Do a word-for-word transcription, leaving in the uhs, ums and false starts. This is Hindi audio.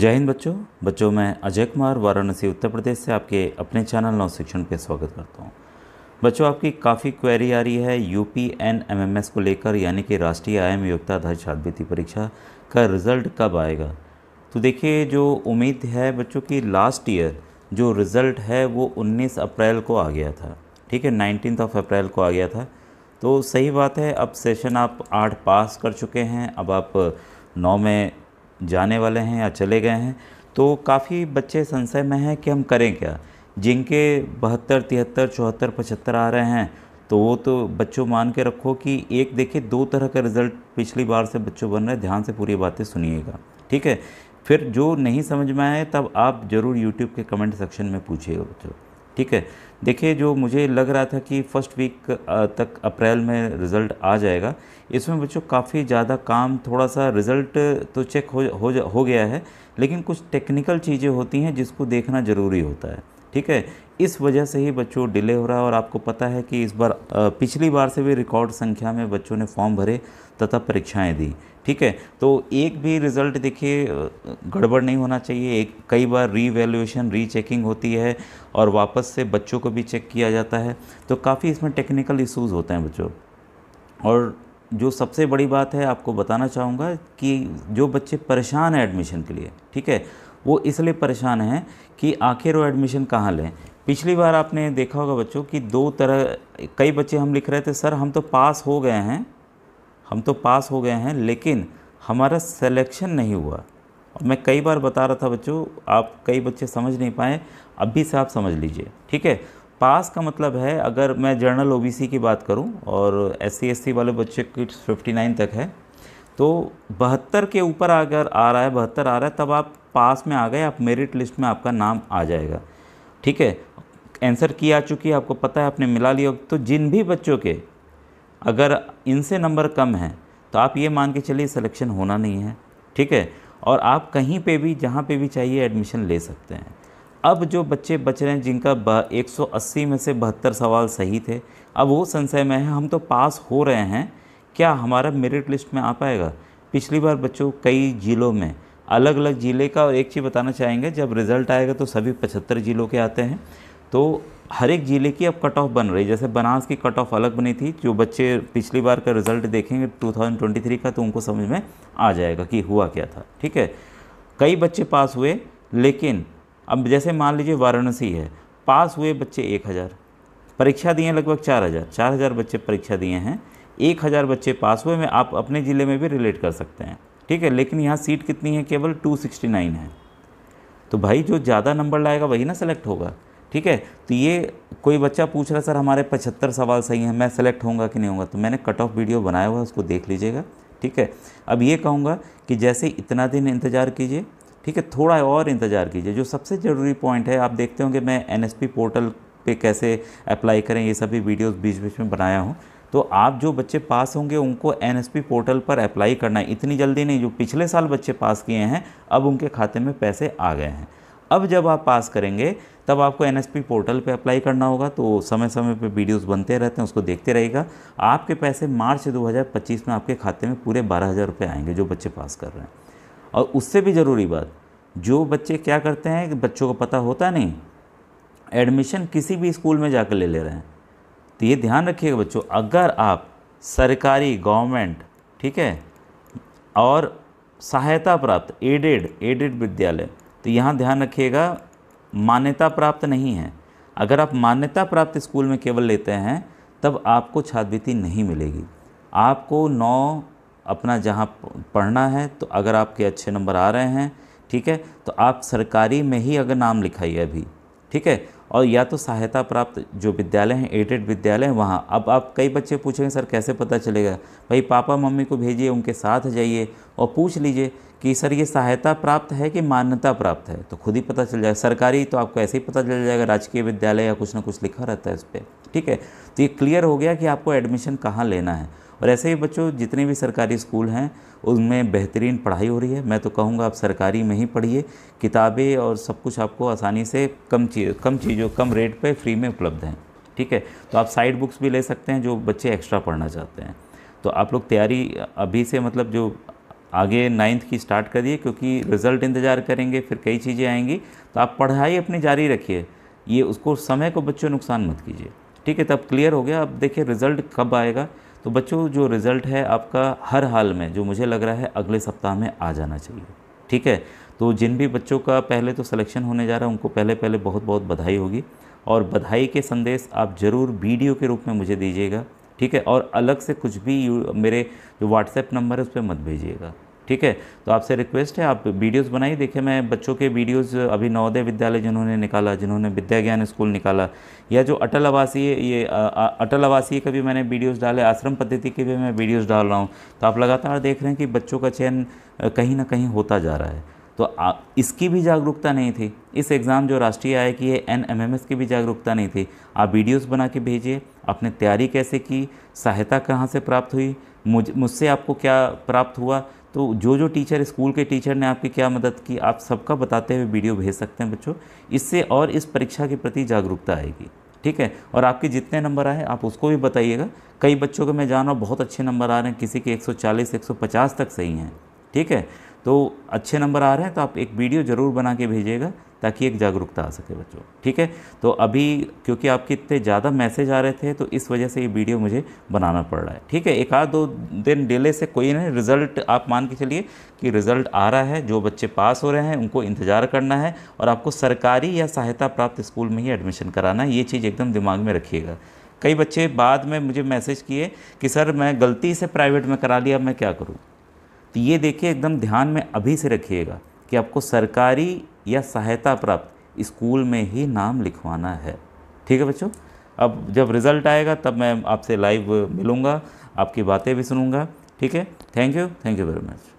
जय हिंद बच्चों बच्चों मैं अजय कुमार वाराणसी उत्तर प्रदेश से आपके अपने चैनल नव शिक्षण पे स्वागत करता हूँ। बच्चों आपकी काफ़ी क्वेरी आ रही है यूपी एनएमएमएस को लेकर, यानी कि राष्ट्रीय आय एवं योग्यता आधारित छात्रवृत्ति परीक्षा का रिज़ल्ट कब आएगा। तो देखिए जो उम्मीद है बच्चों की, लास्ट ईयर जो रिज़ल्ट है वो उन्नीस अप्रैल को आ गया था, ठीक है, नाइनटीन ऑफ अप्रैल को आ गया था। तो सही बात है, अब सेशन आप आठ पास कर चुके हैं, अब आप नौ में जाने वाले हैं या चले गए हैं। तो काफ़ी बच्चे संशय में हैं कि हम करें क्या। जिनके बहत्तर तिहत्तर चौहत्तर पचहत्तर आ रहे हैं तो वो तो बच्चों मान के रखो कि एक देखिए दो तरह का रिज़ल्ट पिछली बार से बच्चों बन रहे हैं। ध्यान से पूरी बातें सुनिएगा, ठीक है। फिर जो नहीं समझ में आए तब आप ज़रूर यूट्यूब के कमेंट सेक्शन में पूछिएगा बच्चों, ठीक है। देखिए जो मुझे लग रहा था कि फ़र्स्ट वीक तक अप्रैल में रिज़ल्ट आ जाएगा, इसमें बच्चों काफ़ी ज़्यादा काम, थोड़ा सा रिज़ल्ट तो चेक हो हो, हो गया है, लेकिन कुछ टेक्निकल चीज़ें होती हैं जिसको देखना ज़रूरी होता है, ठीक है। इस वजह से ही बच्चों डिले हो रहा है। और आपको पता है कि इस बार पिछली बार से भी रिकॉर्ड संख्या में बच्चों ने फॉर्म भरे तथा परीक्षाएं दी, ठीक है। तो एक भी रिज़ल्ट देखिए गड़बड़ नहीं होना चाहिए। एक कई बार रीवैल्यूएशन रीचेकिंग होती है और वापस से बच्चों को भी चेक किया जाता है, तो काफ़ी इसमें टेक्निकल इशूज़ होते हैं बच्चों। और जो सबसे बड़ी बात है आपको बताना चाहूँगा कि जो बच्चे परेशान हैं एडमिशन के लिए, ठीक है, वो इसलिए परेशान हैं कि आखिर वो एडमिशन कहाँ लें। पिछली बार आपने देखा होगा बच्चों कि दो तरह, कई बच्चे हम लिख रहे थे सर हम तो पास हो गए हैं, हम तो पास हो गए हैं लेकिन हमारा सिलेक्शन नहीं हुआ। और मैं कई बार बता रहा था बच्चों, आप कई बच्चे समझ नहीं पाए, अभी से आप समझ लीजिए, ठीक है। पास का मतलब है, अगर मैं जनरल ओबीसी की बात करूं और एससी एसटी वाले बच्चे की उनसठ तक है तो बहत्तर के ऊपर अगर आ रहा है, बहत्तर आ रहा है तब आप पास में आ गए, आप मेरिट लिस्ट में आपका नाम आ जाएगा, ठीक है। आंसर की आ चुकी है, आपको पता है, आपने मिला लिया। तो जिन भी बच्चों के अगर इनसे नंबर कम हैं तो आप ये मान के चलिए सिलेक्शन होना नहीं है, ठीक है। और आप कहीं पे भी जहाँ पे भी चाहिए एडमिशन ले सकते हैं। अब जो बच्चे बच रहे हैं जिनका एक सौ अस्सी में से बहत्तर सवाल सही थे, अब वो संशय में है हम तो पास हो रहे हैं, क्या हमारा मेरिट लिस्ट में आ पाएगा। पिछली बार बच्चों कई ज़िलों में, अलग अलग ज़िले का, और एक चीज़ बताना चाहेंगे जब रिज़ल्ट आएगा तो सभी पचहत्तर ज़िलों के आते हैं, तो हर एक ज़िले की अब कट ऑफ बन रही है। जैसे बनारस की कट ऑफ अलग बनी थी, जो बच्चे पिछली बार का रिज़ल्ट देखेंगे दो हज़ार तेईस का तो उनको समझ में आ जाएगा कि हुआ क्या था, ठीक है। कई बच्चे पास हुए, लेकिन अब जैसे मान लीजिए वाराणसी है, पास हुए बच्चे एक हज़ार, परीक्षा दिए लगभग चार हज़ार, चार हज़ार बच्चे परीक्षा दिए हैं, एक हज़ार बच्चे पास हुए। मैं आप अपने ज़िले में भी रिलेट कर सकते हैं, ठीक है। लेकिन यहाँ सीट कितनी है, केवल टू सिक्सटी नाइन है। तो भाई जो ज़्यादा नंबर लाएगा वही ना सेलेक्ट होगा, ठीक है। तो ये कोई बच्चा पूछ रहा सर हमारे पचहत्तर सवाल सही हैं, मैं सेलेक्ट होऊंगा कि नहीं होऊंगा। तो मैंने कट ऑफ वीडियो बनाया हुआ है, उसको देख लीजिएगा, ठीक है। अब ये कहूँगा कि जैसे इतना दिन इंतज़ार कीजिए, ठीक है, थोड़ा और इंतज़ार कीजिए। जो सबसे ज़रूरी पॉइंट है, आप देखते होंगे मैं एनएसपी पोर्टल पे कैसे अप्लाई करें, ये सभी वीडियोज़ बीच बीच में बनाया हूँ। तो आप जो बच्चे पास होंगे उनको एनएसपी पोर्टल पर अप्लाई करना है, इतनी जल्दी नहीं। जो पिछले साल बच्चे पास किए हैं अब उनके खाते में पैसे आ गए हैं। अब जब आप पास करेंगे तब आपको एनएसपी पोर्टल पे अप्लाई करना होगा। तो समय समय पे वीडियोस बनते रहते हैं, उसको देखते रहिएगा। आपके पैसे मार्च दो हज़ार पच्चीस में आपके खाते में पूरे बारह हज़ार रुपये आएंगे जो बच्चे पास कर रहे हैं। और उससे भी ज़रूरी बात, जो बच्चे क्या करते हैं, बच्चों को पता होता नहीं, एडमिशन किसी भी स्कूल में जाकर ले ले रहे हैं। तो ये ध्यान रखिएगा बच्चों, अगर आप सरकारी गवर्नमेंट, ठीक है, और सहायता प्राप्त एडेड एडेड विद्यालय, तो यहाँ ध्यान रखिएगा मान्यता प्राप्त नहीं है। अगर आप मान्यता प्राप्त स्कूल में केवल लेते हैं तब आपको छात्रवृत्ति नहीं मिलेगी। आपको नौ अपना जहाँ पढ़ना है, तो अगर आपके अच्छे नंबर आ रहे हैं, ठीक है, तो आप सरकारी में ही अगर नाम लिखाइए अभी, ठीक है, और या तो सहायता प्राप्त जो विद्यालय हैं, एडेड विद्यालय हैं, वहाँ। अब आप कई बच्चे पूछेंगे सर कैसे पता चलेगा। भाई पापा मम्मी को भेजिए, उनके साथ जाइए और पूछ लीजिए कि सर ये सहायता प्राप्त है कि मान्यता प्राप्त है, तो खुद ही पता चल जाएगा। सरकारी तो आपको ऐसे ही पता चल जाएगा, राजकीय विद्यालय या कुछ ना कुछ लिखा रहता है उस पर, ठीक है। तो ये क्लियर हो गया कि आपको एडमिशन कहाँ लेना है। और ऐसे ही बच्चों जितने भी सरकारी स्कूल हैं उनमें बेहतरीन पढ़ाई हो रही है। मैं तो कहूँगा आप सरकारी में ही पढ़िए, किताबें और सब कुछ आपको आसानी से कम चीज़ कम चीज़ों कम रेट पे फ्री में उपलब्ध हैं, ठीक है। तो आप साइड बुक्स भी ले सकते हैं जो बच्चे एक्स्ट्रा पढ़ना चाहते हैं। तो आप लोग तैयारी अभी से, मतलब जो आगे नाइन्थ की स्टार्ट करिए, क्योंकि रिज़ल्ट इंतज़ार करेंगे, फिर कई चीज़ें आएंगी। तो आप पढ़ाई अपनी जारी रखिए, ये उसको समय को बच्चों नुकसान मत कीजिए। ठीक है, तब क्लियर हो गया। अब देखिए रिज़ल्ट कब आएगा, तो बच्चों जो रिज़ल्ट है आपका हर हाल में, जो मुझे लग रहा है अगले सप्ताह में आ जाना चाहिए। ठीक है, तो जिन भी बच्चों का पहले तो सिलेक्शन होने जा रहा है उनको पहले पहले बहुत बहुत बधाई होगी, और बधाई के संदेश आप ज़रूर वीडियो के रूप में मुझे दीजिएगा। ठीक है, और अलग से कुछ भी मेरे जो व्हाट्सएप नंबर है उस पर मत भेजिएगा। ठीक है, तो आपसे रिक्वेस्ट है आप वीडियोस बनाइए। देखिए मैं बच्चों के वीडियोस अभी नवोदय विद्यालय जिन्होंने निकाला, जिन्होंने विद्या ज्ञान स्कूल निकाला, या जो अटल आवासीय, ये अटल आवासीय के भी मैंने वीडियोस डाले, आश्रम पद्धति के भी मैं वीडियोस डाल रहा हूँ। तो आप लगातार देख रहे हैं कि बच्चों का चयन कहीं ना कहीं होता जा रहा है। तो आ, इसकी भी जागरूकता नहीं थी, इस एग्ज़ाम जो राष्ट्रीय आय की है एन एम एम एस की भी जागरूकता नहीं थी। आप वीडियोस बना के भेजिए, आपने तैयारी कैसे की, सहायता कहाँ से प्राप्त हुई, मुझ मुझसे आपको क्या प्राप्त हुआ, तो जो जो टीचर, स्कूल के टीचर ने आपकी क्या मदद की, आप सबका बताते हुए वीडियो भेज सकते हैं बच्चों। इससे और इस परीक्षा के प्रति जागरूकता आएगी। ठीक है, और आपके जितने नंबर आए आप उसको भी बताइएगा। कई बच्चों के मैं जान रहा हूँ बहुत अच्छे नंबर आ रहे हैं, किसी के एक सौ चालीस एक सौ पचास तक सही हैं। ठीक है, तो अच्छे नंबर आ रहे हैं, तो आप एक वीडियो ज़रूर बना के भेजिएगा ताकि एक जागरूकता आ सके बच्चों। ठीक है, तो अभी क्योंकि आपके इतने ज़्यादा मैसेज आ रहे थे तो इस वजह से ये वीडियो मुझे बनाना पड़ रहा है। ठीक है, एक आध दो दिन डिले से कोई नहीं, रिज़ल्ट आप मान के चलिए कि रिज़ल्ट आ रहा है। जो बच्चे पास हो रहे हैं उनको इंतज़ार करना है, और आपको सरकारी या सहायता प्राप्त स्कूल में ही एडमिशन कराना है, ये चीज़ एकदम दिमाग में रखिएगा। कई बच्चे बाद में मुझे मैसेज किए कि सर मैं गलती से प्राइवेट में करा लिया, अब मैं क्या करूँ। तो ये देखिए एकदम ध्यान में अभी से रखिएगा कि आपको सरकारी या सहायता प्राप्त स्कूल में ही नाम लिखवाना है। ठीक है बच्चों, अब जब रिज़ल्ट आएगा तब मैं आपसे लाइव मिलूँगा, आपकी बातें भी सुनूँगा। ठीक है, thank you, thank you very much.